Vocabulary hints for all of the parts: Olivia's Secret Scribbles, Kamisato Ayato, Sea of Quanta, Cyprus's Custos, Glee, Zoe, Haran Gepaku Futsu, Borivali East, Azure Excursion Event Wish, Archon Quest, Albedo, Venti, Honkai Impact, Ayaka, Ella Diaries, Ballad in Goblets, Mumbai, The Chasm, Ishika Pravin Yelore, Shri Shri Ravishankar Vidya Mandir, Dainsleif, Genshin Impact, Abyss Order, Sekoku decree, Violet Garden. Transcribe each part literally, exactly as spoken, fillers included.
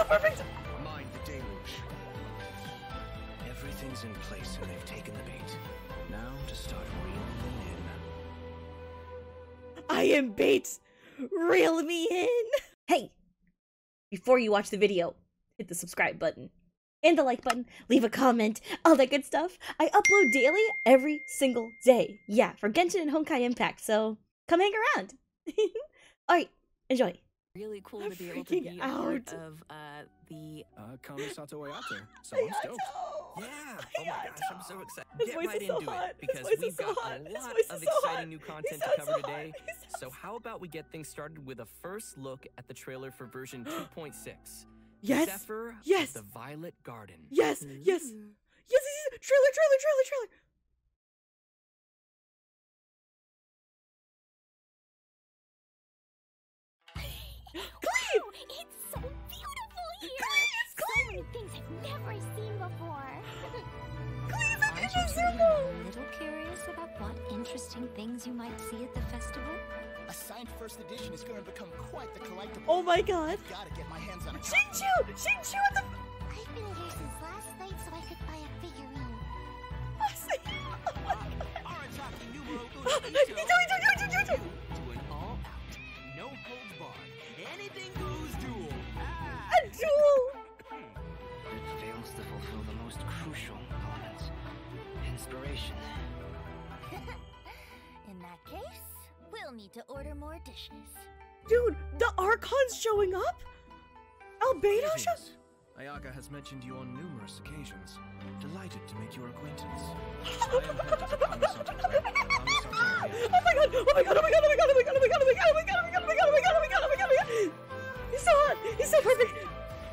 so perfect! Mind the deluge. Everything's in place and they've taken the bait. Now to start reeling in. I am bait! Reel me in! Hey! Before you watch the video, hit the subscribe button. And the like button, leave a comment, all that good stuff. I upload daily every single day. Yeah, for Genshin and Honkai Impact, so come hang around. Alright, enjoy. Really cool I'm to be able to be out. a part of uh, the... Uh, Kamisato Ayato, so I'm stoked. Yeah, oh my gosh, I'm so excited. Get right into so it, because we've so got hot. a lot of so exciting hot. new content to cover so today. So how about we get things started with a first look at the trailer for version two point six. Yes. Zephyr yes. The Violet Garden. Yes. Yes. Yes. Yes. Yes. Trailer. Trailer. Trailer. Trailer. Glee! Wow, it's so beautiful here. Glee, it's Glee. So many things I've never seen before. Glee, that is invisible. A little curious about what interesting things you might see at the festival. A signed first edition is going to become quite the collectible. Oh my god! I've got to get my hands on it. Shinchu! Shinchu at the... I've been here since last night so I could buy a figurine. Oh my god! Arachaki numero uno. Do an all out, no holds barred, anything goes duel. A duel! It fails to fulfill the most crucial elements. Inspiration. In that case... We'll need to order more dishes. Dude, the Archon's showing up? Albedo shows? Ayaka has mentioned you on numerous occasions. Delighted to make your acquaintance. Oh my god! Oh my god! Oh my god! Oh my god! Oh my god! Oh my god! Oh my god! Oh my god! Oh my god! Oh my god! Oh my god! Oh my god! Oh my god! Oh my god! He's so hot! He's so perfect!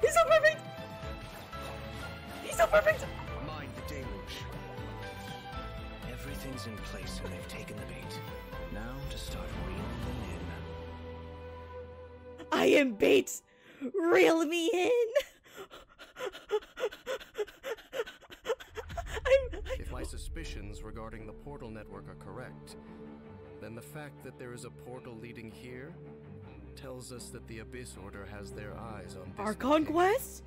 He's so perfect! He's so perfect! Mind the deluge. Everything's in place and they've taken the bait. Now to start reeling in. I am bait! Reel me in! I'm, I'm... If my suspicions regarding the portal network are correct, then the fact that there is a portal leading here tells us that the Abyss Order has their eyes on this. Archon Quest?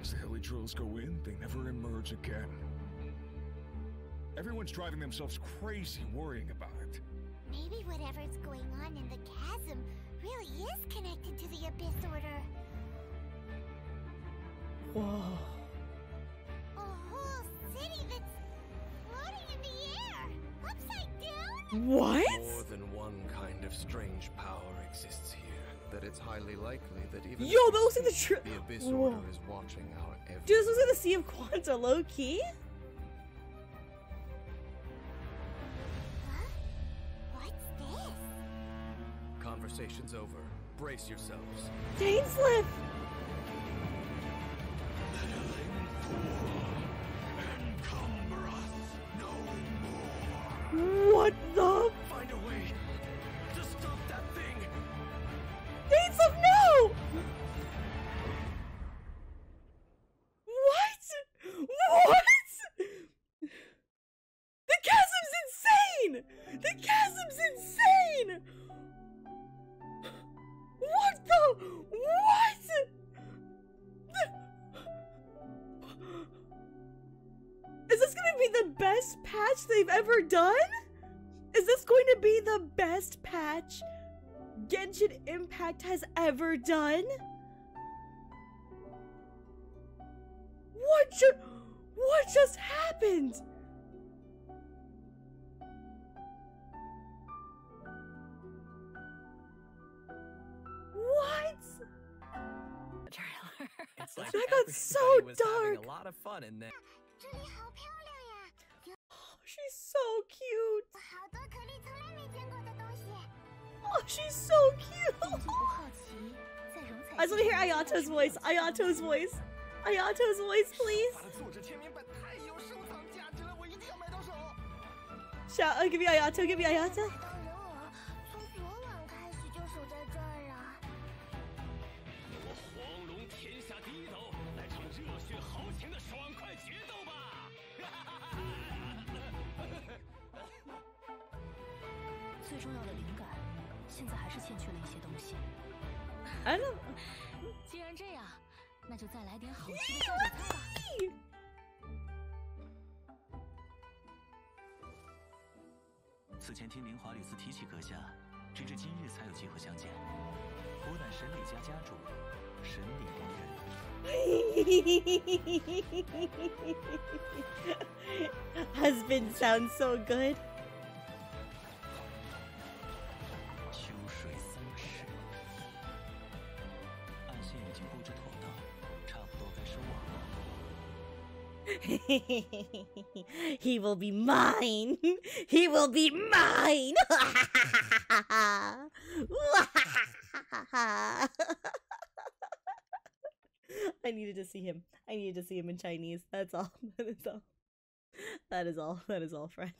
As the hilly trolls go in, they never emerge again. Everyone's driving themselves crazy worrying about it. Maybe whatever's going on in the chasm really is connected to the Abyss Order. Whoa. A whole city that's floating in the air, upside down? What? More than one kind of strange power exists here. That it's highly likely that even... Yo, that looks like the trip. The Abyss Whoa. Order is watching our every... Dude, this looks like the Sea of Quanta, low-key? Conversation's over. Brace yourselves. Dainsleif! What the? Find a way to stop that thing. Dainsleif, no! What? What? The chasm's insane! The chasm's insane! What the? What? The... Is this going to be the best patch they've ever done? Is this going to be the best patch Genshin Impact has ever done? What should... What just happened? Trailer. It's like I got so dark. A lot of fun in there. Oh, she's so cute. Oh, she's so cute. I just want to hear Ayato's voice. Ayato's voice. Ayato's voice, please. Shout! Oh, give me Ayato. Give me Ayato. I don't know. Husband sounds so good. He will be mine. He will be mine. I needed to see him. I needed to see him in Chinese. That's all. That is all. That is all. That is all, friends.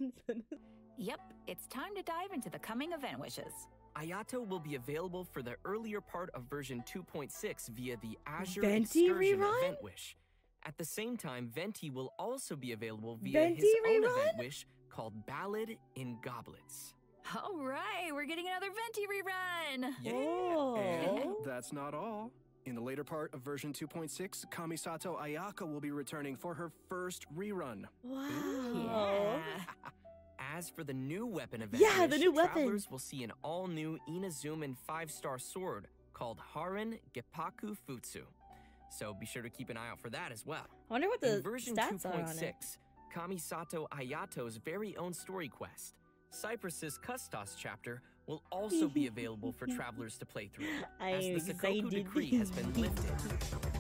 Yep, it's time to dive into the coming event wishes. Ayato will be available for the earlier part of version two point six via the Azure Excursion Event Wish. At the same time, Venti will also be available via Venti his rerun? own event wish called Ballad in Goblets. All right, we're getting another Venti rerun! Yeah, oh. And that's not all. In the later part of version two point six, Kamisato Ayaka will be returning for her first rerun. Wow. Yeah. As for the new weapon event yeah, wish, the new travelers weapon. will see an all-new Inazuman five-star sword called Haran Gepaku Futsu. So be sure to keep an eye out for that as well. I wonder what the In version stats are on it. Kamisato Ayato's very own story quest, Cyprus's Custos chapter, will also be available for travelers to play through, as the Sekoku decree has been lifted.